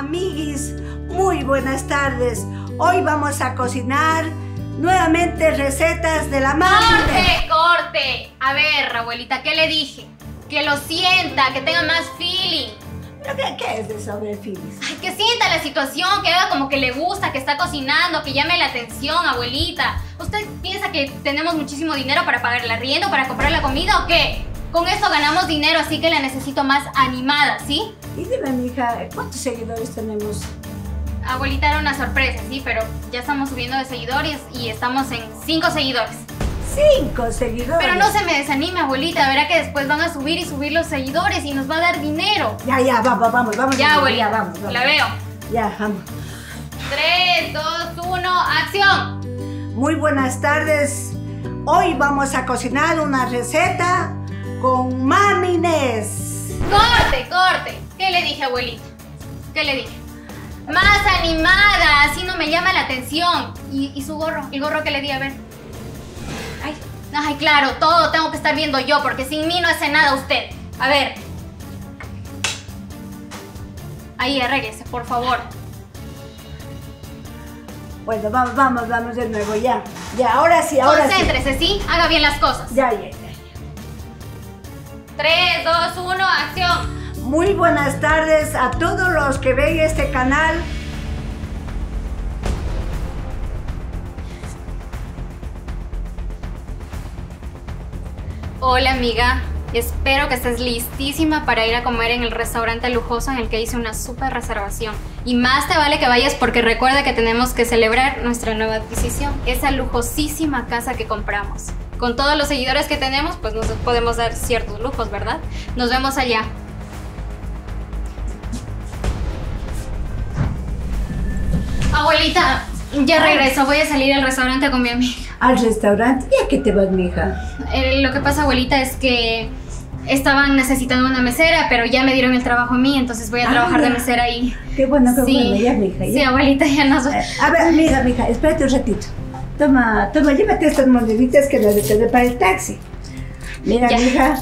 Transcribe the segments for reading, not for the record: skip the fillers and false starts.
Amiguis, muy buenas tardes. Hoy vamos a cocinar nuevamente recetas de la Mami. ¡Corte, corte! A ver, abuelita, ¿qué le dije? Que lo sienta, que tenga más feeling. ¿Pero qué es de sobre feeling? Ay, que sienta la situación, que haga como que le gusta, que está cocinando, que llame la atención, abuelita. ¿Usted piensa que tenemos muchísimo dinero para pagar el arriendo, para comprar la comida o qué? Con eso ganamos dinero, así que la necesito más animada, ¿sí? Y dime, mija, ¿cuántos seguidores tenemos? Abuelita, era una sorpresa, sí, pero ya estamos subiendo de seguidores y estamos en 5 seguidores. ¿5 seguidores? Pero no se me desanime, abuelita, verá que después van a subir y subir los seguidores y nos va a dar dinero. Ya, vamos. Ya, abuelita, vamos. La veo. Ya, vamos. 3, 2, 1, acción. Muy buenas tardes. Hoy vamos a cocinar una receta con Mami Inés. ¡Corte, corte! ¿Qué le dije, abuelita? ¿Qué le dije? Más animada, así no me llama la atención. ¿Y su gorro? ¿El gorro que le di? A ver. Ay, claro, todo tengo que estar viendo yo, porque sin mí no hace nada usted. A ver. Ahí, arréglese, por favor. Bueno, vamos de nuevo, ya. Ya, ahora sí, ahora sí. Concéntrese, ¿sí? Haga bien las cosas. Ya. 3, 2, 1, acción. Muy buenas tardes a todos los que ven este canal. Hola, amiga. Espero que estés listísima para ir a comer en el restaurante lujoso en el que hice una súper reservación. Y más te vale que vayas porque recuerda que tenemos que celebrar nuestra nueva adquisición, esa lujosísima casa que compramos. Con todos los seguidores que tenemos, pues nos podemos dar ciertos lujos, ¿verdad? Nos vemos allá. Abuelita, ya regreso. Voy a salir al restaurante con mi amiga. ¿Al restaurante? ¿Y a qué te vas, mija? Lo que pasa, abuelita, es que estaban necesitando una mesera, pero ya me dieron el trabajo a mí, entonces voy a trabajar de mesera ahí. Qué bueno, qué bueno. Ya, mija. Ya. Sí, abuelita, ya nos... A ver, mija, espérate un ratito. Toma, llévate estas moneditas que las dejé para el taxi. Mira, mija,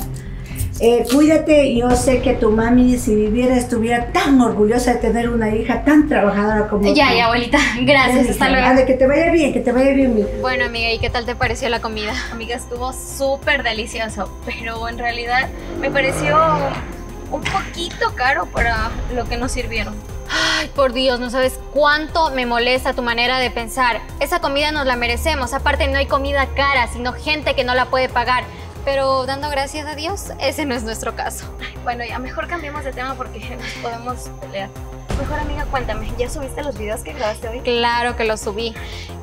cuídate. Yo sé que tu mami, si viviera, estuviera tan orgullosa de tener una hija tan trabajadora como tú. Ya, abuelita. Gracias, mija, hasta luego. Vale, que te vaya bien, mija. Bueno, amiga, ¿y qué tal te pareció la comida? Amiga, estuvo súper delicioso, pero en realidad me pareció un poquito caro para lo que nos sirvieron. Ay, por Dios, no sabes cuánto me molesta tu manera de pensar. Esa comida nos la merecemos. Aparte, no hay comida cara, sino gente que no la puede pagar. Pero dando gracias a Dios, ese no es nuestro caso. Ay, bueno, ya mejor cambiemos de tema porque nos podemos pelear. Mejor, amiga, cuéntame, ¿ya subiste los videos que grabaste hoy? Claro que los subí.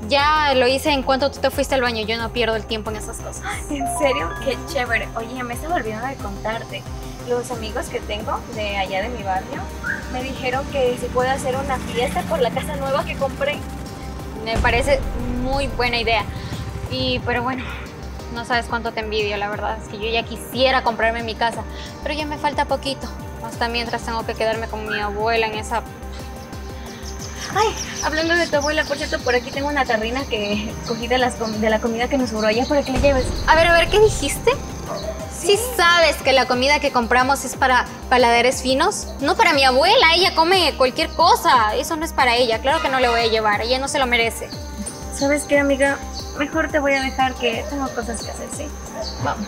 Ya lo hice en cuanto tú te fuiste al baño. Yo no pierdo el tiempo en esas cosas. ¿En serio? Qué chévere. Oye, me estaba olvidando de contarte. Los amigos que tengo de allá de mi barrio me dijeron que se puede hacer una fiesta por la casa nueva que compré. Me parece muy buena idea. Pero bueno, no sabes cuánto te envidio, la verdad. Es que yo ya quisiera comprarme mi casa, pero ya me falta poquito. Hasta mientras tengo que quedarme con mi abuela en esa... Ay, hablando de tu abuela, por cierto, por aquí tengo una tarrina que cogí de la comida que nos sobró allá para que le lleves. A ver, ¿qué dijiste? ¿Sí sabes que la comida que compramos es para paladares finos? No para mi abuela, ella come cualquier cosa. Eso no es para ella, claro que no le voy a llevar, ella no se lo merece. ¿Sabes qué, amiga? Mejor te voy a dejar que tengo cosas que hacer, ¿sí? Vamos.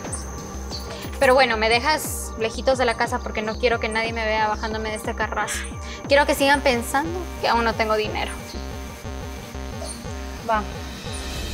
Pero bueno, me dejas lejitos de la casa porque no quiero que nadie me vea bajándome de este carrazo. Quiero que sigan pensando que aún no tengo dinero. Va.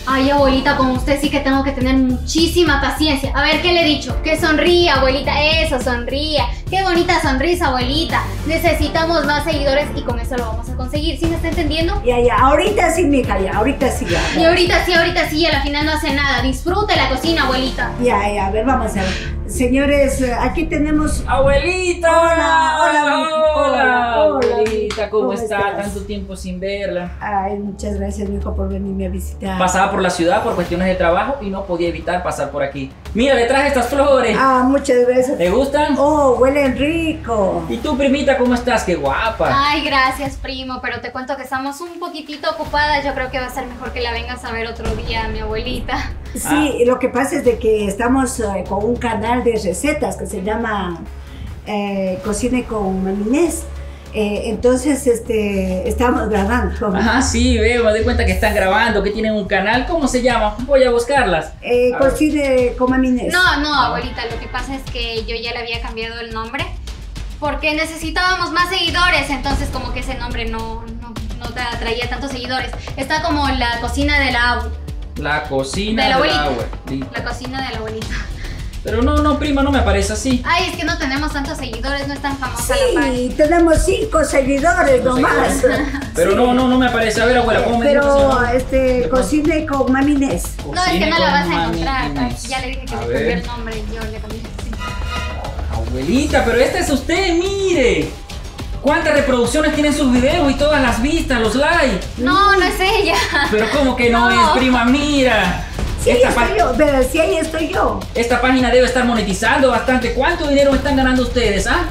Ay, abuelita, con usted sí que tengo que tener muchísima paciencia. A ver, ¿qué le he dicho? Que sonría, abuelita. Eso, sonría. Qué bonita sonrisa, abuelita. Necesitamos más seguidores y con eso lo vamos a conseguir. ¿Sí me está entendiendo? Ya. Ahorita sí, mija, ya. Ahorita sí, ya. Y ahorita sí. Y a la final no hace nada. Disfrute la cocina, abuelita. Ya. A ver, vamos a ver. Señores, aquí tenemos... ¡Abuelita! Hola, abuelita, ¿cómo está? Tanto tiempo sin verla. Ay, muchas gracias, mijo, por venirme a visitar. Pasaba por la ciudad por cuestiones de trabajo y no podía evitar pasar por aquí. Mira, le traje estas flores. Ah, muchas gracias. ¿Te gustan? Oh, huelen rico. ¿Y tú, primita, cómo estás? ¡Qué guapa! Ay, gracias, primo, pero te cuento que estamos un poquitito ocupadas. Yo creo que va a ser mejor que la vengas a ver otro día, mi abuelita. Sí, lo que pasa es de que estamos con un canal de recetas que se llama Cocine con Mami Inés Entonces, estamos grabando. ¿Cómo? Ajá, sí, veo, me doy cuenta que están grabando, que tienen un canal. ¿Cómo se llama? Voy a buscarlas. Cocine con Mami Inés. No, no, abuelita, lo que pasa es que yo ya le había cambiado el nombre porque necesitábamos más seguidores, entonces como que ese nombre no atraía tantos seguidores. Está como la cocina de la abuela. La cocina de la abuelita. La cocina de la abuelita. Pero no, no, prima, no me aparece así. Ay, es que no tenemos tantos seguidores, no es tan famosa la página. Sí, tenemos 5 seguidores nomás. Pero sí. no me aparece. A ver, abuela, ¿cómo me llamas? Cocine con Mami Inés. No, es que no la vas a encontrar. Inés. Ya le dije que le cambié el nombre, yo le cambié así. Abuelita, pero esta es usted, mire. ¿Cuántas reproducciones tienen sus videos y todas las vistas, los likes? No, no es ella. Pero ¿cómo que no, es, prima? Mira. Sí, ahí estoy yo. Esta página debe estar monetizando bastante. ¿Cuánto dinero están ganando ustedes, ah?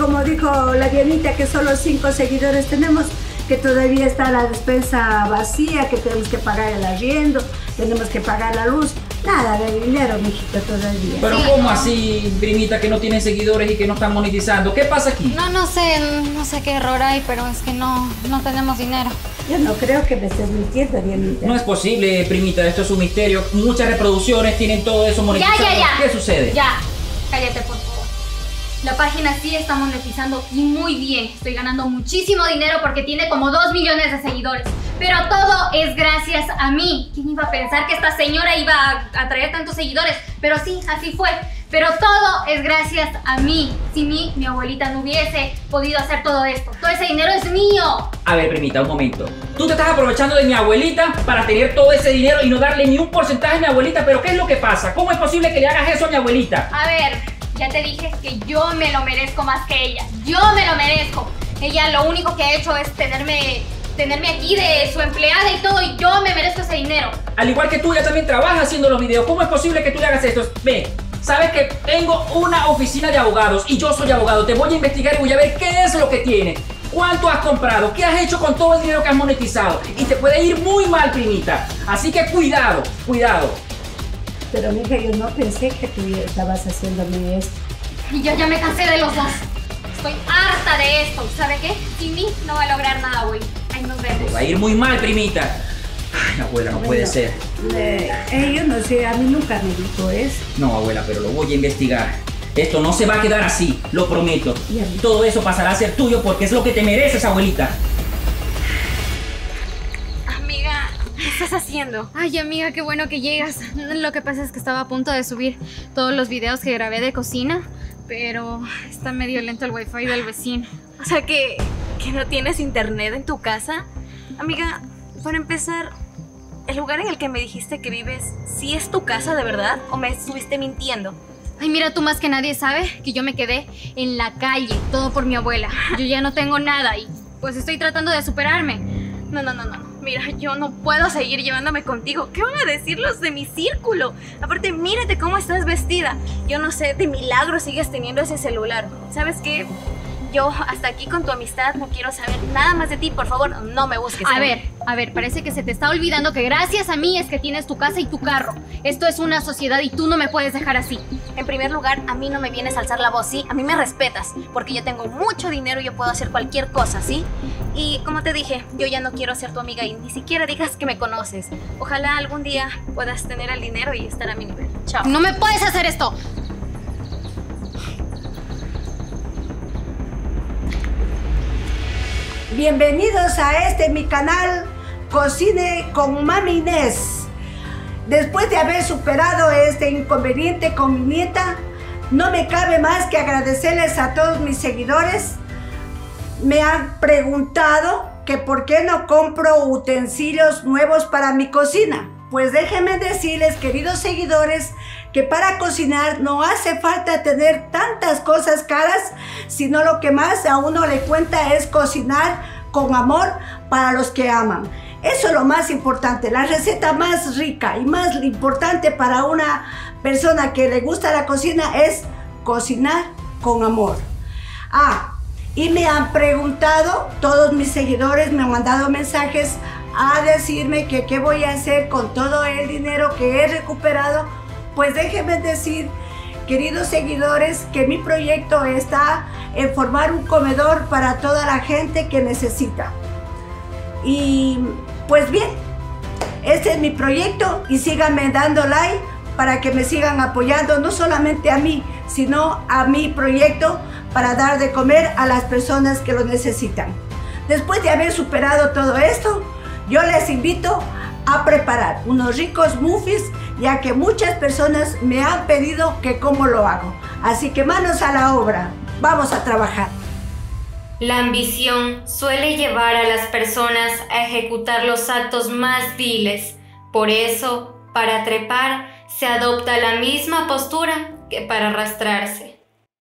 Como dijo la Dianita, que solo 5 seguidores tenemos, que todavía está la despensa vacía, que tenemos que pagar el arriendo, tenemos que pagar la luz. Nada de dinero, mijito, todavía. Pero sí, ¿cómo así, primita, que no tienen seguidores y que no están monetizando? ¿Qué pasa aquí? No sé qué error hay, pero es que no tenemos dinero. Yo no creo que me estés mintiendo, Dianita. No es posible, primita, esto es un misterio. Muchas reproducciones tienen todo eso monetizado. Ya. ¿Qué sucede? Ya, cállate, por favor. La página sí está monetizando y muy bien. Estoy ganando muchísimo dinero porque tiene como 2 millones de seguidores. Pero todo es gracias a mí. ¿Quién iba a pensar que esta señora iba a atraer tantos seguidores? Pero sí, así fue. Pero todo es gracias a mí. Sin mí, mi abuelita no hubiese podido hacer todo esto. Todo ese dinero es mío. A ver, primita, un momento. Tú te estás aprovechando de mi abuelita para tener todo ese dinero y no darle ni un porcentaje a mi abuelita. ¿Pero qué es lo que pasa? ¿Cómo es posible que le hagas eso a mi abuelita? A ver, ya te dije que yo me lo merezco más que ella. Yo me lo merezco. Ella lo único que ha hecho es tenerme aquí de su empleada y todo, y yo me merezco ese dinero. Al igual que tú, ya también trabajas haciendo los videos. ¿Cómo es posible que tú le hagas esto? Ve, sabes que tengo una oficina de abogados y yo soy abogado. Te voy a investigar y voy a ver qué es lo que tiene. ¿Cuánto has comprado? ¿Qué has hecho con todo el dinero que has monetizado? Y te puede ir muy mal, primita. Así que cuidado, cuidado. Pero, mija, yo no pensé que tú estabas haciéndome esto. Y yo ya me cansé de los dos. Estoy harta de esto. ¿Sabe qué? Sin mí no va a lograr nada hoy. Te va a ir muy mal, primita. Ay, abuela, no puede ser. Yo no sé, a mí nunca me dijo eso. No, abuela, pero lo voy a investigar. Esto no se va a quedar así, lo prometo. Todo eso pasará a ser tuyo porque es lo que te mereces, abuelita. Amiga, ¿qué estás haciendo? Ay, amiga, qué bueno que llegas. Lo que pasa es que estaba a punto de subir todos los videos que grabé de cocina, pero está medio lento el wifi del vecino. O sea que no tienes internet en tu casa. Amiga, para empezar, el lugar en el que me dijiste que vives, ¿sí es tu casa de verdad o me estuviste mintiendo? Ay, mira, tú más que nadie sabe que yo me quedé en la calle, todo por mi abuela. Yo ya no tengo nada y pues estoy tratando de superarme. No. Mira, yo no puedo seguir llevándome contigo. ¿Qué van a decir los de mi círculo? Aparte, mírate cómo estás vestida. Yo no sé, de milagro sigues teniendo ese celular. ¿Sabes qué? Yo hasta aquí con tu amistad, no quiero saber nada más de ti, por favor, no me busques. A ver, parece que se te está olvidando que gracias a mí es que tienes tu casa y tu carro. Esto es una sociedad y tú no me puedes dejar así. En primer lugar, a mí no me vienes a alzar la voz, ¿sí? A mí me respetas, porque yo tengo mucho dinero y yo puedo hacer cualquier cosa, ¿sí? Y como te dije, yo ya no quiero ser tu amiga y ni siquiera digas que me conoces. Ojalá algún día puedas tener el dinero y estar a mi nivel. Chao. ¡No me puedes hacer esto! Bienvenidos a mi canal Cocine con Mami Inés. Después de haber superado este inconveniente con mi nieta, no me cabe más que agradecerles a todos mis seguidores. Me han preguntado que por qué no compro utensilios nuevos para mi cocina. Pues déjenme decirles, queridos seguidores, que para cocinar no hace falta tener tantas cosas caras, sino lo que más a uno le cuenta es cocinar con amor para los que aman. Eso es lo más importante. La receta más rica y más importante para una persona que le gusta la cocina es cocinar con amor. Y me han preguntado, todos mis seguidores me han mandado mensajes a decirme que qué voy a hacer con todo el dinero que he recuperado. Pues déjenme decir queridos seguidores, que mi proyecto está en formar un comedor para toda la gente que necesita. Y pues bien, este es mi proyecto y síganme dando like para que me sigan apoyando, no solamente a mí, sino a mi proyecto para dar de comer a las personas que lo necesitan. Después de haber superado todo esto, yo les invito a preparar unos ricos muffins, ya que muchas personas me han pedido que cómo lo hago. Así que manos a la obra, vamos a trabajar. La ambición suele llevar a las personas a ejecutar los actos más viles. Por eso, para trepar, se adopta la misma postura que para arrastrarse.